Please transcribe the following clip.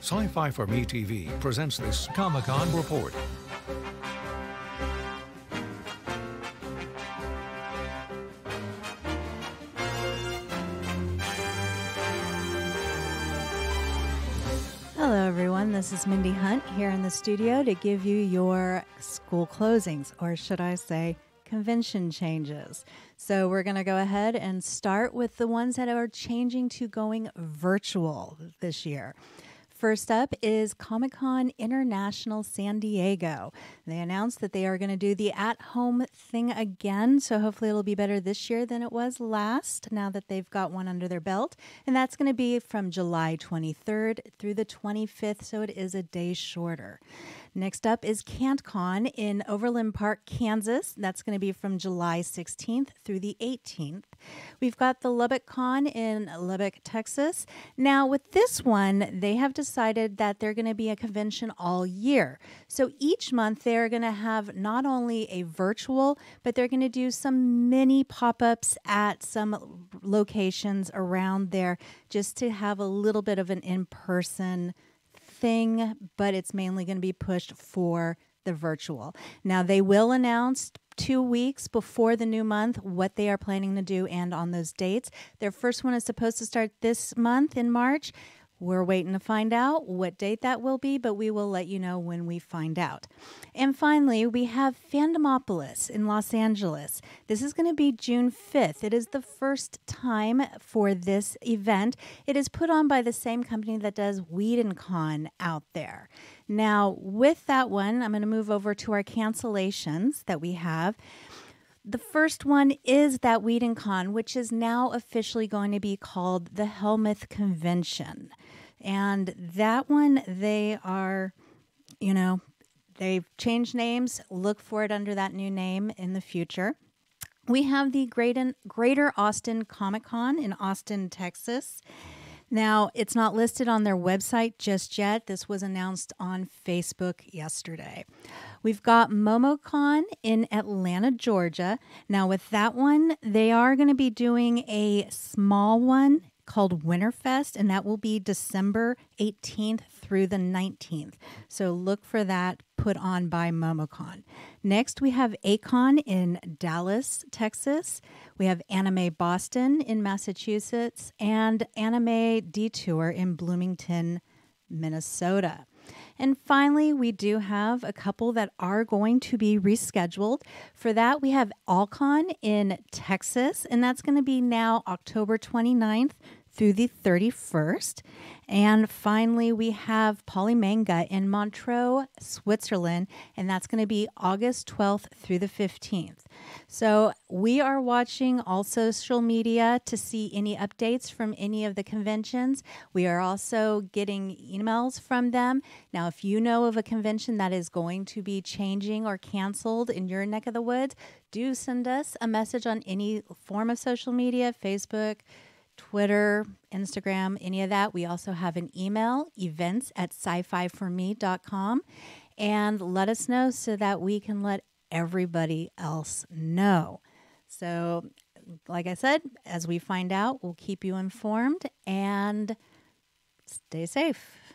Sci-Fi for Me TV presents this Comic-Con report. Hello everyone, this is Mindy Hunt here in the studio to give you your school closings, or should I say convention changes. So we're going to go ahead and start with the ones that are changing to going virtual this year. First up is Comic-Con International San Diego. They announced that they are going to do the at-home thing again, so hopefully it'll be better this year than it was last, now that they've got one under their belt. And that's going to be from July 23rd through the 25th, so it is a day shorter. Next up is KantCon in Overland Park, Kansas. That's going to be from July 16th through the 18th. We've got the Lubbock Con in Lubbock, Texas. Now, with this one, they have decided that they're going to be a convention all year. So each month, they're going to have not only a virtual, but they're going to do some mini pop-ups at some locations around there just to have a little bit of an in-person thing, but it's mainly going to be pushed for the virtual. Now, they will announce 2 weeks before the new month what they are planning to do and on those dates. Their first one is supposed to start this month in March. We're waiting to find out what date that will be, but we will let you know when we find out. And finally, we have Fandomopolis in Los Angeles. This is going to be June 5th. It is the first time for this event. It is put on by the same company that does WhedonCon out there. Now, with that one, I'm going to move over to our cancellations that we have. The first one is that WhedonCon, which is now officially going to be called the Helmuth Convention. And that one, they are, you know, they've changed names. Look for it under that new name in the future. We have the Greater Austin Comic Con in Austin, Texas. Now, it's not listed on their website just yet. This was announced on Facebook yesterday. We've got MomoCon in Atlanta, Georgia. Now, with that one, they are going to be doing a small one called Winterfest, and that will be December 18th through the 19th. So look for that put on by MomoCon. Next, we have A-Kon in Dallas, Texas. We have Anime Boston in Massachusetts and Anime Detour in Bloomington, Minnesota. And finally, we do have a couple that are going to be rescheduled. For that, we have All-Con in Texas, and that's going to be now October 29th through the 31st. And finally, we have Polymanga in Montreux, Switzerland, and that's going to be August 12th through the 15th. So we are watching all social media to see any updates from any of the conventions. We are also getting emails from them. Now, if you know of a convention that is going to be changing or canceled in your neck of the woods, do send us a message on any form of social media, Facebook, Twitter, Instagram, any of that. We also have an email, events@scififorme.com, and let us know so that we can let everybody else know. So, like I said, as we find out, we'll keep you informed and stay safe.